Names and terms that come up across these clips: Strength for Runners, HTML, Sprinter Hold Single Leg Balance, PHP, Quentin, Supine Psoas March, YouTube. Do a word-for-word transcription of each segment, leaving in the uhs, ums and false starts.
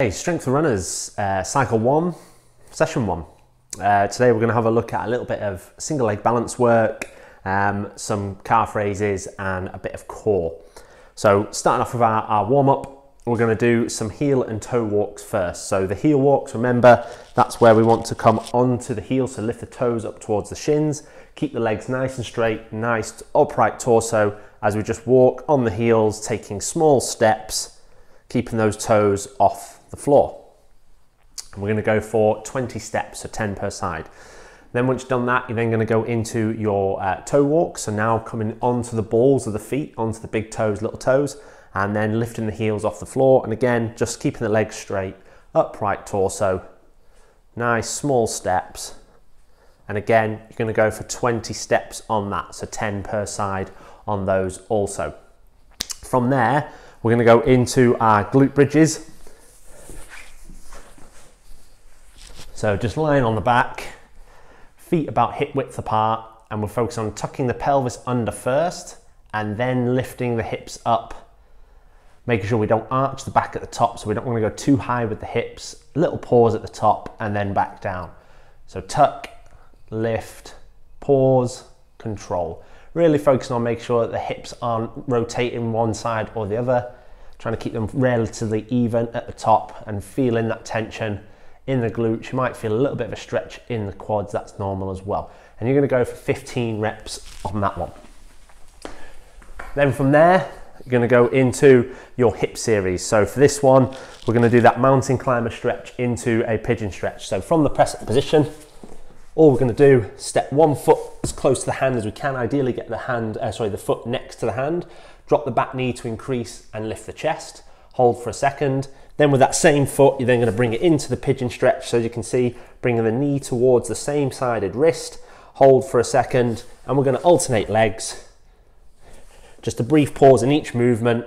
Hey, Strength for Runners, uh, cycle one, session one. Uh, today we're going to have a look at a little bit of single leg balance work, um, some calf raises and a bit of core. So starting off with our, our warm up, we're going to do some heel and toe walks first. So the heel walks, remember, that's where we want to come onto the heel. So lift the toes up towards the shins, keep the legs nice and straight, nice upright torso as we just walk on the heels, taking small steps, keeping those toes off the floor. And we're going to go for twenty steps, so ten per side. Then once you've done that, you're then going to go into your uh, toe walk. So now coming onto the balls of the feet, onto the big toes, little toes, and then lifting the heels off the floor. And again, just keeping the legs straight, upright torso, nice small steps. And again, you're going to go for twenty steps on that, so ten per side on those also. From there, we're going to go into our glute bridges. So just lying on the back, feet about hip width apart, and we're focused on tucking the pelvis under first and then lifting the hips up, making sure we don't arch the back at the top, so we don't want to go too high with the hips, little pause at the top and then back down. So tuck, lift, pause, control. Really focusing on making sure that the hips aren't rotating one side or the other, trying to keep them relatively even at the top and feeling that tension in the glutes. You might feel a little bit of a stretch in the quads, that's normal as well. And you're gonna go for fifteen reps on that one. Then from there, you're gonna go into your hip series. So for this one, we're gonna do that mountain climber stretch into a pigeon stretch. So from the press up position, all we're gonna do, step one foot as close to the hand as we can, ideally get the hand, uh, sorry, the foot next to the hand, drop the back knee to increase and lift the chest, hold for a second. Then with that same foot, you're then going to bring it into the pigeon stretch. So as you can see, bringing the knee towards the same sided wrist, hold for a second, and we're going to alternate legs. Just a brief pause in each movement,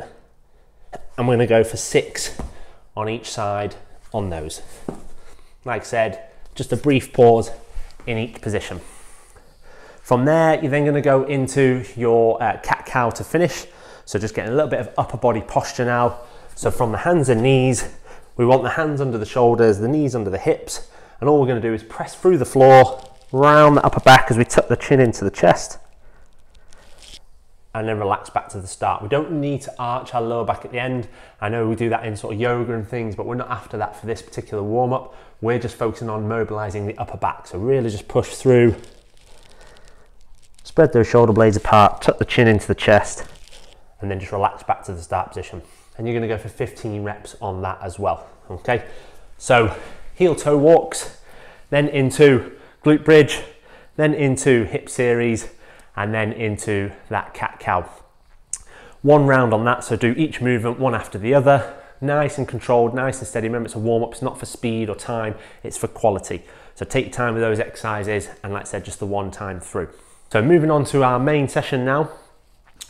and we're going to go for six on each side on those. Like I said, just a brief pause in each position. From there, you're then going to go into your uh, cat-cow to finish. So just getting a little bit of upper body posture now. So from the hands and knees, we want the hands under the shoulders, the knees under the hips, and all we're going to do is press through the floor, round the upper back as we tuck the chin into the chest, and then relax back to the start. We don't need to arch our lower back at the end. I know we do that in sort of yoga and things, but we're not after that for this particular warm-up. We're just focusing on mobilizing the upper back. So really just push through, spread those shoulder blades apart, tuck the chin into the chest, and then just relax back to the start position. And you're going to go for fifteen reps on that as well, okay? So heel toe walks, then into glute bridge, then into hip series, and then into that cat cow. One round on that, so do each movement one after the other, nice and controlled, nice and steady. Remember, it's a warm-up, it's not for speed or time, it's for quality. So take time with those exercises, and like I said, just the one time through. So moving on to our main session now,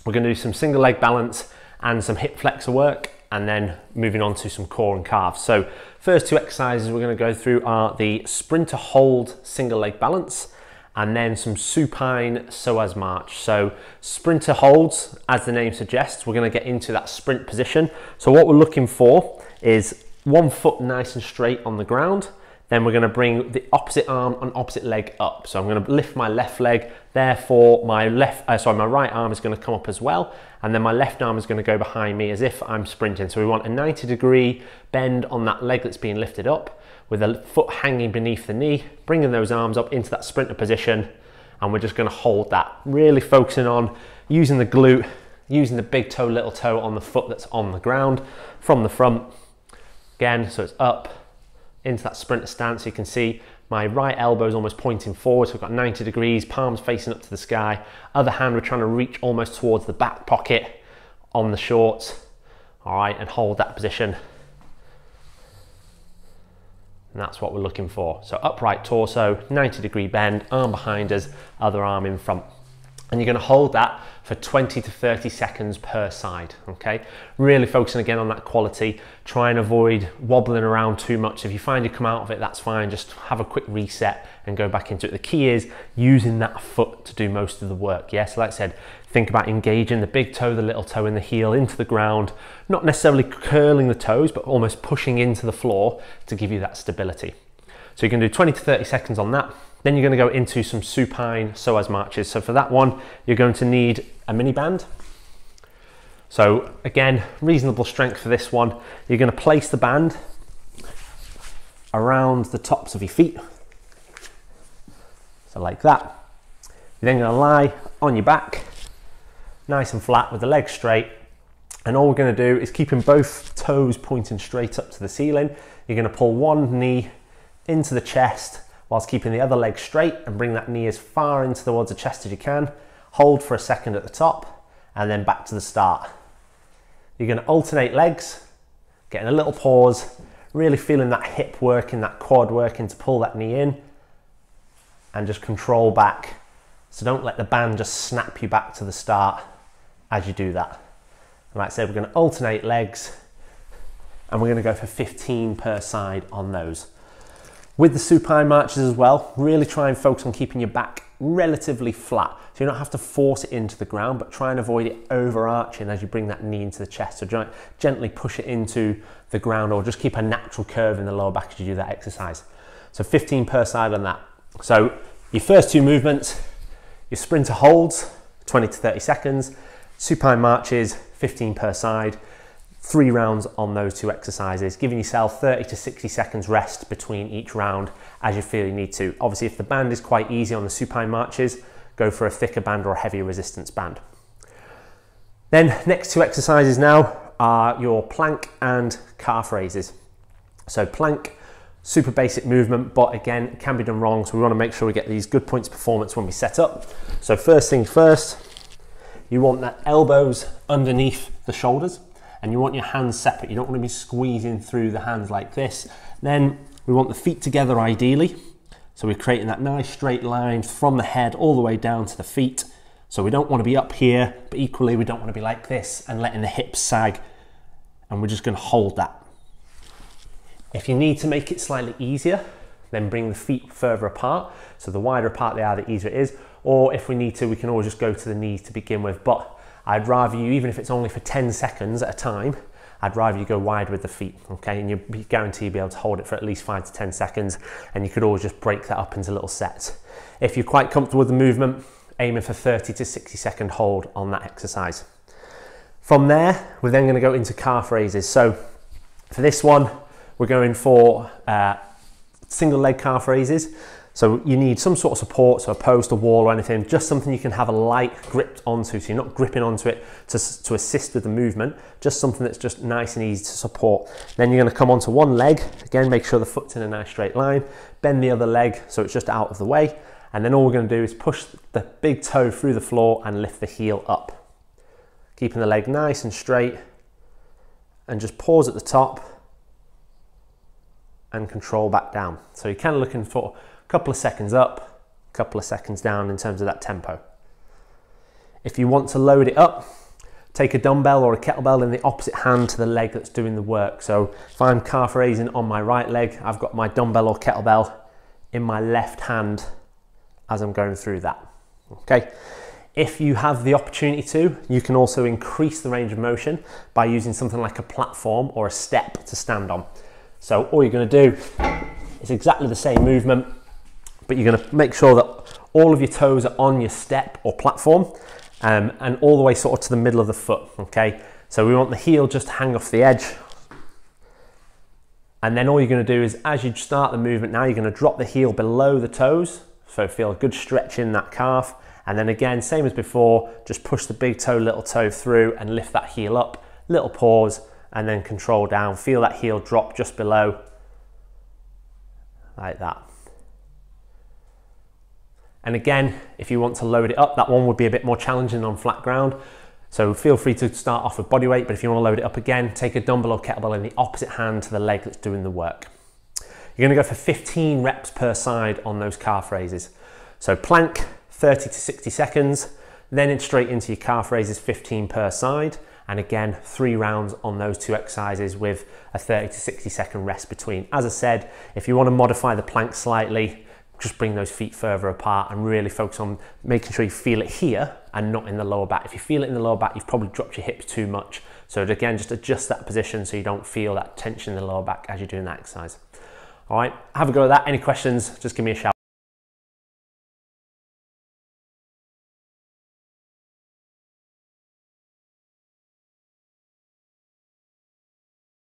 we're going to do some single leg balance and some hip flexor work, and then moving on to some core and calves. So first two exercises we're going to go through are the Sprinter Hold Single Leg Balance and then some Supine Psoas March. So Sprinter Holds, as the name suggests, we're going to get into that sprint position. So what we're looking for is one foot nice and straight on the ground. Then we're going to bring the opposite arm and opposite leg up. So I'm going to lift my left leg, therefore my left, uh, sorry, my right arm is going to come up as well, and then my left arm is going to go behind me as if I'm sprinting. So we want a ninety degree bend on that leg that's being lifted up, with the foot hanging beneath the knee, bringing those arms up into that sprinter position, and we're just going to hold that. Really focusing on using the glute, using the big toe, little toe on the foot that's on the ground from the front. Again, so it's up, into that sprinter stance. You can see my right elbow is almost pointing forward, so we've got ninety degrees, palms facing up to the sky. Other hand, we're trying to reach almost towards the back pocket on the shorts. All right, and hold that position. And that's what we're looking for. So upright torso, ninety degree bend, arm behind us, other arm in front. and you're going to hold that for twenty to thirty seconds per side, okay? Really focusing again on that quality, try and avoid wobbling around too much. If you find you come out of it, that's fine, just have a quick reset and go back into it. The key is using that foot to do most of the work, yes? Yeah? So like I said, think about engaging the big toe, the little toe and the heel into the ground, not necessarily curling the toes, but almost pushing into the floor to give you that stability. So you can do twenty to thirty seconds on that. Then you're going to go into some supine psoas marches. So for that one, you're going to need a mini band. So again, reasonable strength for this one. You're going to place the band around the tops of your feet. So like that. You're then going to lie on your back, nice and flat with the legs straight. And all we're going to do is keeping both toes pointing straight up to the ceiling. You're going to pull one knee into the chest whilst keeping the other leg straight, and bring that knee as far in towards the chest as you can. Hold for a second at the top and then back to the start. You're going to alternate legs, getting a little pause, really feeling that hip working, that quad working to pull that knee in, and just control back. So don't let the band just snap you back to the start as you do that. And like I said, we're going to alternate legs and we're going to go for fifteen per side on those. With the supine marches as well, really try and focus on keeping your back relatively flat. So you don't have to force it into the ground, but try and avoid it overarching as you bring that knee into the chest. So gently push it into the ground, or just keep a natural curve in the lower back as you do that exercise. So fifteen per side on that. So your first two movements, your sprinter holds, twenty to thirty seconds, supine marches, fifteen per side. Three rounds on those two exercises, giving yourself thirty to sixty seconds rest between each round as you feel you need to. Obviously, if the band is quite easy on the supine marches, go for a thicker band or a heavier resistance band. Then next two exercises now are your plank and calf raises. So plank, super basic movement, but again, it can be done wrong. So we want to make sure we get these good points of performance when we set up. So first thing first, you want that elbows underneath the shoulders. And you want your hands separate. You don't want to be squeezing through the hands like this. Then we want the feet together ideally. So we're creating that nice straight line from the head all the way down to the feet. So we don't want to be up here, but equally we don't want to be like this and letting the hips sag. And we're just going to hold that. If you need to make it slightly easier, then bring the feet further apart. So the wider apart they are, the easier it is. Or if we need to, we can always just go to the knees to begin with. But I'd rather you, even if it's only for ten seconds at a time, I'd rather you go wide with the feet, okay? And you'll be guaranteed to be able to hold it for at least five to ten seconds, and you could always just break that up into little sets. If you're quite comfortable with the movement, aiming for thirty to sixty second hold on that exercise. From there, we're then gonna go into calf raises. So for this one, we're going for uh, single leg calf raises. So you need some sort of support, so a post, a wall or anything, just something you can have a light grip onto, so you're not gripping onto it to, to assist with the movement, just something that's just nice and easy to support. Then you're gonna come onto one leg, again, make sure the foot's in a nice straight line, bend the other leg so it's just out of the way, and then all we're gonna do is push the big toe through the floor and lift the heel up. Keeping the leg nice and straight, and just pause at the top and control back down. So you're kind of looking for couple of seconds up, couple of seconds down in terms of that tempo. If you want to load it up, take a dumbbell or a kettlebell in the opposite hand to the leg that's doing the work. So if I'm calf raising on my right leg, I've got my dumbbell or kettlebell in my left hand as I'm going through that, okay? If you have the opportunity to, you can also increase the range of motion by using something like a platform or a step to stand on. So all you're gonna do is exactly the same movement, but you're gonna make sure that all of your toes are on your step or platform um, and all the way sort of to the middle of the foot, okay? So we want the heel just to hang off the edge. And then all you're gonna do is as you start the movement now, you're gonna drop the heel below the toes. So feel a good stretch in that calf. And then again, same as before, just push the big toe, little toe through and lift that heel up, little pause, and then control down. Feel that heel drop just below, like that. And again, if you want to load it up, that one would be a bit more challenging on flat ground. So feel free to start off with body weight, but if you want to load it up again, take a dumbbell or kettlebell in the opposite hand to the leg that's doing the work. You're going to go for fifteen reps per side on those calf raises. So plank, thirty to sixty seconds, Then it's straight into your calf raises, fifteen per side. And again, three rounds on those two exercises with a thirty to sixty second rest between. As I said, if you want to modify the plank slightly, just bring those feet further apart and really focus on making sure you feel it here and not in the lower back. If you feel it in the lower back, you've probably dropped your hips too much. So again, just adjust that position so you don't feel that tension in the lower back as you're doing that exercise. All right, have a go at that. Any questions, just give me a shout.